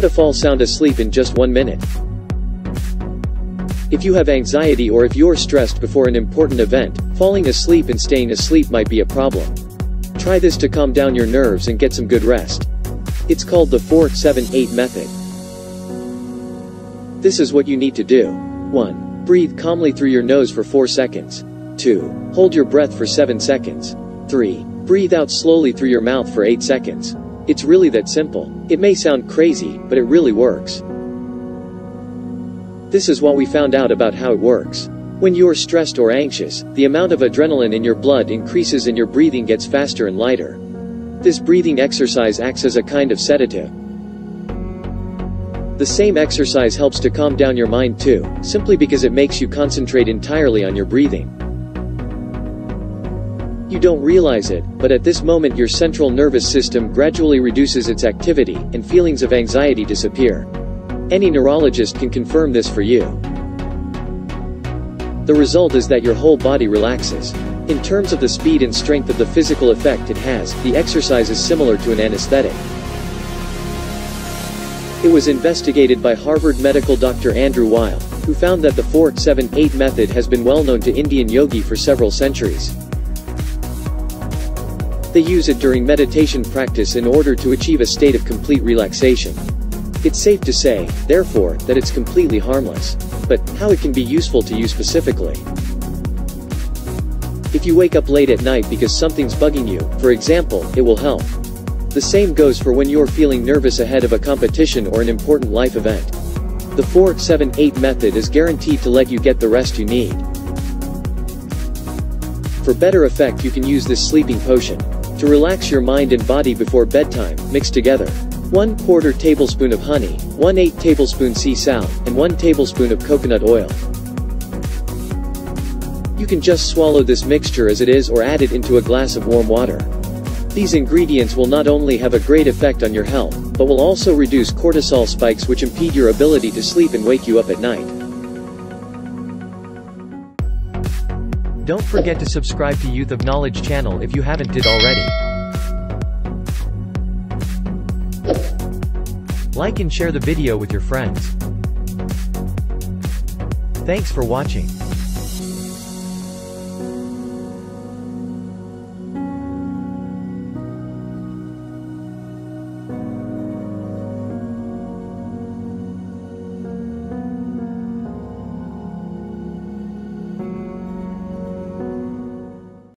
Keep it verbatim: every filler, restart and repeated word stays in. How to fall sound asleep in just one minute. If you have anxiety or if you're stressed before an important event, falling asleep and staying asleep might be a problem. Try this to calm down your nerves and get some good rest. It's called the four seven eight method. This is what you need to do. one. Breathe calmly through your nose for four seconds. two. Hold your breath for seven seconds. three. Breathe out slowly through your mouth for eight seconds. It's really that simple. It may sound crazy, but it really works. This is what we found out about how it works. When you're stressed or anxious, the amount of adrenaline in your blood increases and your breathing gets faster and lighter. This breathing exercise acts as a kind of sedative. The same exercise helps to calm down your mind too, simply because it makes you concentrate entirely on your breathing. You don't realize it, but at this moment your central nervous system gradually reduces its activity, and feelings of anxiety disappear. Any neurologist can confirm this for you. The result is that your whole body relaxes. In terms of the speed and strength of the physical effect it has, the exercise is similar to an anesthetic. It was investigated by Harvard medical doctor Andrew Weil, who found that the four seven eight method has been well known to Indian yogi for several centuries. They use it during meditation practice in order to achieve a state of complete relaxation. It's safe to say, therefore, that it's completely harmless. But how it can be useful to you specifically? If you wake up late at night because something's bugging you, for example, it will help. The same goes for when you're feeling nervous ahead of a competition or an important life event. The four seven eight method is guaranteed to let you get the rest you need. For better effect, you can use this sleeping potion to relax your mind and body before bedtime. Mix together one quarter tablespoon of honey, one eighth tablespoon sea salt, and one tablespoon of coconut oil. You can just swallow this mixture as it is or add it into a glass of warm water. These ingredients will not only have a great effect on your health, but will also reduce cortisol spikes which impede your ability to sleep and wake you up at night. Don't forget to subscribe to Youth of Knowledge channel if you haven't did already. Like and share the video with your friends. Thanks for watching.